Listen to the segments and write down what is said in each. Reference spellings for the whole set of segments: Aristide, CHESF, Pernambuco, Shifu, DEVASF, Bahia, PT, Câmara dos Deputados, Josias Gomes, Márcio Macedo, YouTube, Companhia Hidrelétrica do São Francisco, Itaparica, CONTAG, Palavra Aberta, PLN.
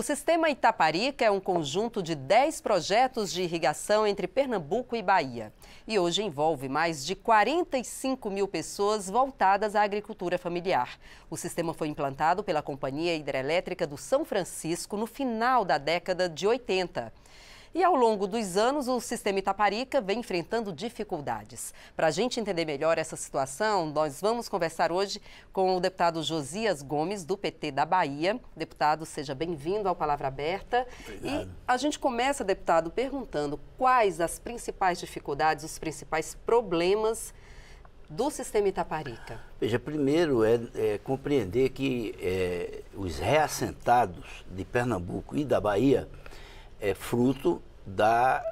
O sistema Itaparica é um conjunto de 10 projetos de irrigação entre Pernambuco e Bahia. E hoje envolve mais de 45 mil pessoas voltadas à agricultura familiar. O sistema foi implantado pela Companhia Hidrelétrica do São Francisco no final da década de 80. E ao longo dos anos, o sistema Itaparica vem enfrentando dificuldades. Para a gente entender melhor essa situação, nós vamos conversar hoje com o deputado Josias Gomes, do PT da Bahia. Deputado, seja bem-vindo ao Palavra Aberta. Obrigado. E a gente começa, deputado, perguntando quais as principais dificuldades, os principais problemas do sistema Itaparica. Veja, primeiro é compreender que os reassentados de Pernambuco e da Bahia é fruto da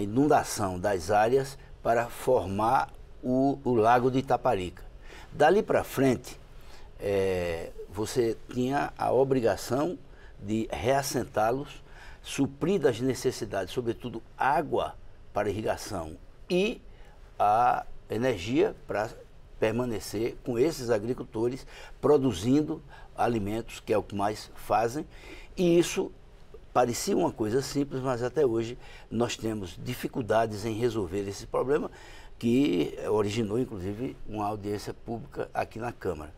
inundação das áreas para formar o lago de Itaparica. Dali para frente, você tinha a obrigação de reassentá-los, suprir das necessidades, sobretudo água para irrigação e a energia para permanecer com esses agricultores produzindo alimentos, que é o que mais fazem, e isso parecia uma coisa simples, mas até hoje nós temos dificuldades em resolver esse problema, que originou, inclusive, uma audiência pública aqui na Câmara.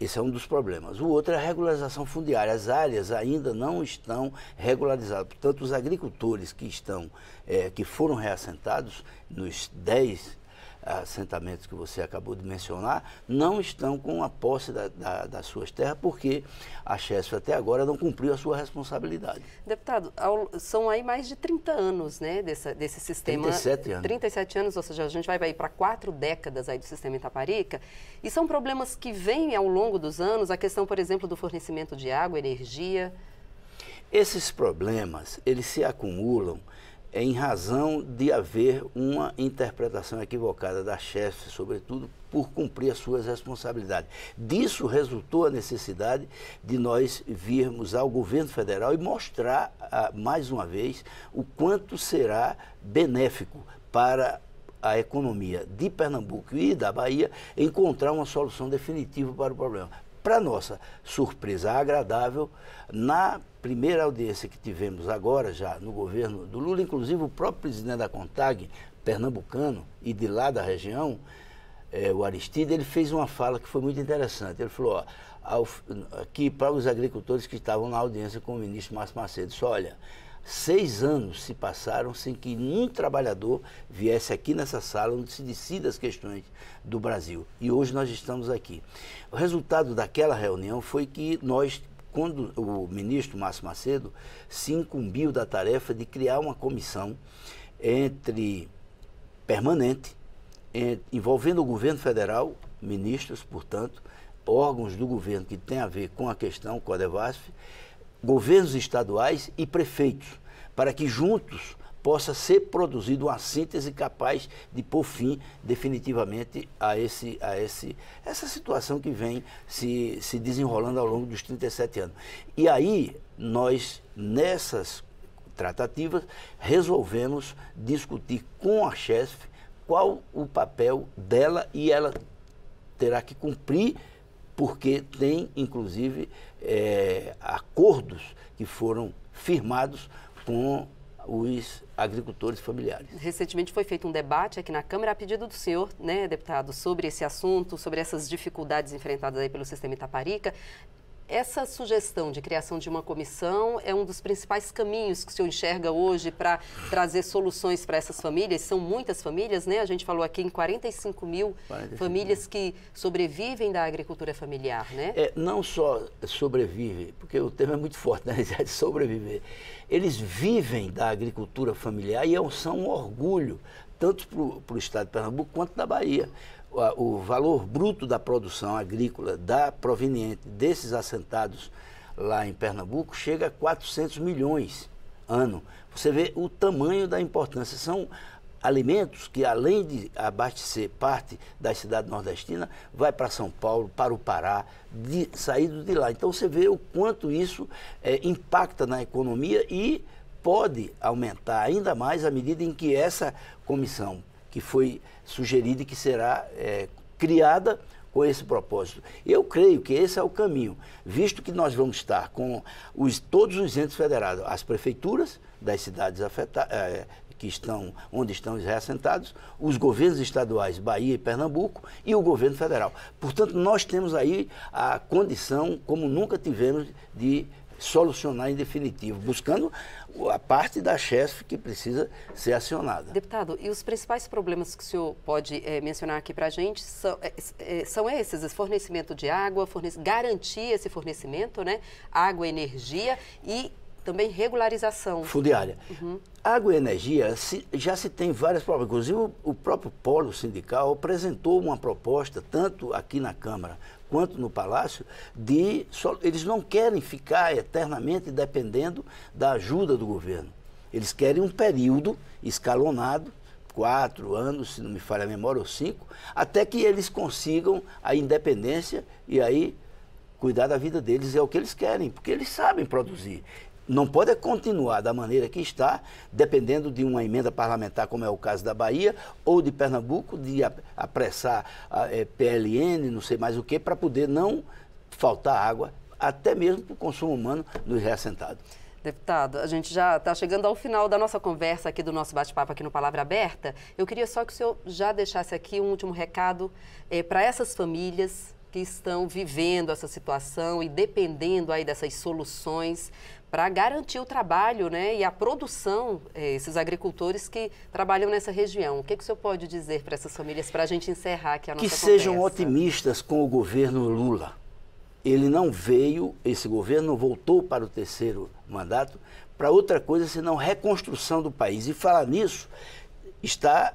Esse é um dos problemas. O outro é a regularização fundiária. As áreas ainda não estão regularizadas. Portanto, os agricultores que foram reassentados nos 10 assentamentos que você acabou de mencionar, não estão com a posse das suas terras, porque a CHESF até agora não cumpriu a sua responsabilidade. Deputado, são aí mais de 30 anos, né, desse sistema. 37 anos. 37 anos, ou seja, a gente vai para 4 décadas aí do sistema Itaparica, e são problemas que vêm ao longo dos anos, a questão, por exemplo, do fornecimento de água, energia. Esses problemas, eles se acumulam em razão de haver uma interpretação equivocada da CHESF, sobretudo por cumprir as suas responsabilidades. Disso resultou a necessidade de nós virmos ao governo federal e mostrar, mais uma vez, o quanto será benéfico para a economia de Pernambuco e da Bahia encontrar uma solução definitiva para o problema. Para nossa surpresa agradável, na primeira audiência que tivemos agora, já no governo do Lula, inclusive o próprio presidente da CONTAG, pernambucano, e de lá da região, o Aristide, ele fez uma fala que foi muito interessante. Ele falou, aqui para os agricultores que estavam na audiência com o ministro Márcio Macedo, disse, olha, 6 anos se passaram sem que nenhum trabalhador viesse aqui nessa sala onde se decide as questões do Brasil. E hoje nós estamos aqui. O resultado daquela reunião foi que nós, quando o ministro Márcio Macedo se incumbiu da tarefa de criar uma comissão permanente, envolvendo o governo federal, ministros, portanto, órgãos do governo que tem a ver com a questão, com a DEVASF, governos estaduais e prefeitos, para que juntos possa ser produzida uma síntese capaz de pôr fim definitivamente essa situação que vem se desenrolando ao longo dos 37 anos. E aí nós, nessas tratativas, resolvemos discutir com a CHESF qual o papel dela, e ela terá que cumprir, porque tem, inclusive, acordos que foram firmados com os agricultores familiares. Recentemente foi feito um debate aqui na Câmara, a pedido do senhor, né, deputado, sobre esse assunto, sobre essas dificuldades enfrentadas aí pelo sistema Itaparica. Essa sugestão de criação de uma comissão é um dos principais caminhos que o senhor enxerga hoje para trazer soluções para essas famílias? São muitas famílias, né? A gente falou aqui em 45 mil famílias que sobrevivem da agricultura familiar, né? Não só sobrevivem, porque o termo é muito forte, na realidade, sobreviver. Eles vivem da agricultura familiar e são um orgulho, tanto para o estado de Pernambuco quanto da Bahia. O valor bruto da produção agrícola proveniente desses assentados lá em Pernambuco chega a 400 milhões ano. Você vê o tamanho da importância. São alimentos que, além de abastecer parte da cidade nordestina, vai para São Paulo, para o Pará, saído de lá. Então você vê o quanto isso impacta na economia e pode aumentar ainda mais à medida em que essa comissão, que foi sugerida e que será criada com esse propósito. Eu creio que esse é o caminho, visto que nós vamos estar com todos os entes federados, as prefeituras das cidades afetadas, onde estão os reassentados, os governos estaduais, Bahia e Pernambuco, e o governo federal. Portanto, nós temos aí a condição, como nunca tivemos, de solucionar em definitivo, buscando a parte da CHESF que precisa ser acionada. Deputado, e os principais problemas que o senhor pode mencionar aqui para a gente são esses: fornecimento de água, garantir esse fornecimento, né? Água, energia e também regularização fundiária. Uhum. Água e energia, já se tem várias provas. Inclusive, o próprio polo sindical apresentou uma proposta, tanto aqui na Câmara quanto no Palácio, eles não querem ficar eternamente dependendo da ajuda do governo. Eles querem um período escalonado, 4 anos, se não me falha a memória, ou 5, até que eles consigam a independência e aí cuidar da vida deles. É o que eles querem, porque eles sabem produzir. Não pode continuar da maneira que está, dependendo de uma emenda parlamentar, como é o caso da Bahia, ou de Pernambuco, de apressar a PLN, não sei mais o que, para poder não faltar água, até mesmo para o consumo humano nos reassentados. Deputado, a gente já está chegando ao final da nossa conversa aqui, do nosso bate-papo aqui no Palavra Aberta. Eu queria só que o senhor já deixasse aqui um último recado para essas famílias que estão vivendo essa situação e dependendo aí dessas soluções para garantir o trabalho, né, e a produção, esses agricultores que trabalham nessa região. O que que o senhor pode dizer para essas famílias, para a gente encerrar aqui a nossa conversa? Que sejam otimistas com o governo Lula. Ele não veio, esse governo não voltou para o 3º mandato, para outra coisa senão reconstrução do país. E falar nisso está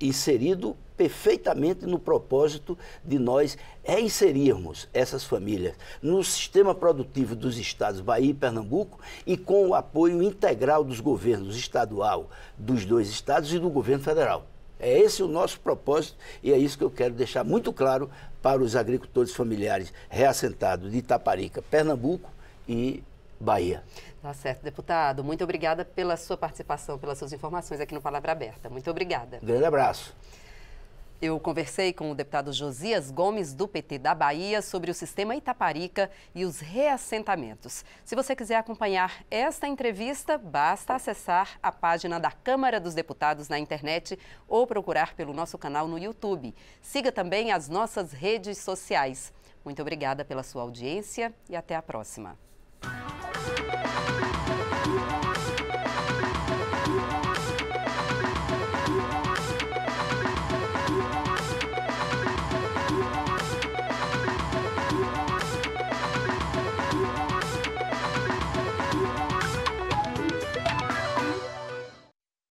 inserido perfeitamente no propósito de nós reinserirmos essas famílias no sistema produtivo dos estados Bahia e Pernambuco, e com o apoio integral dos governos estadual dos 2 estados e do governo federal. É esse o nosso propósito, e é isso que eu quero deixar muito claro para os agricultores familiares reassentados de Itaparica, Pernambuco e Bahia. Tá certo, deputado. Muito obrigada pela sua participação, pelas suas informações aqui no Palavra Aberta. Muito obrigada. Grande abraço. Eu conversei com o deputado Josias Gomes, do PT da Bahia, sobre o sistema Itaparica e os reassentamentos. Se você quiser acompanhar esta entrevista, basta acessar a página da Câmara dos Deputados na internet ou procurar pelo nosso canal no YouTube. Siga também as nossas redes sociais. Muito obrigada pela sua audiência e até a próxima.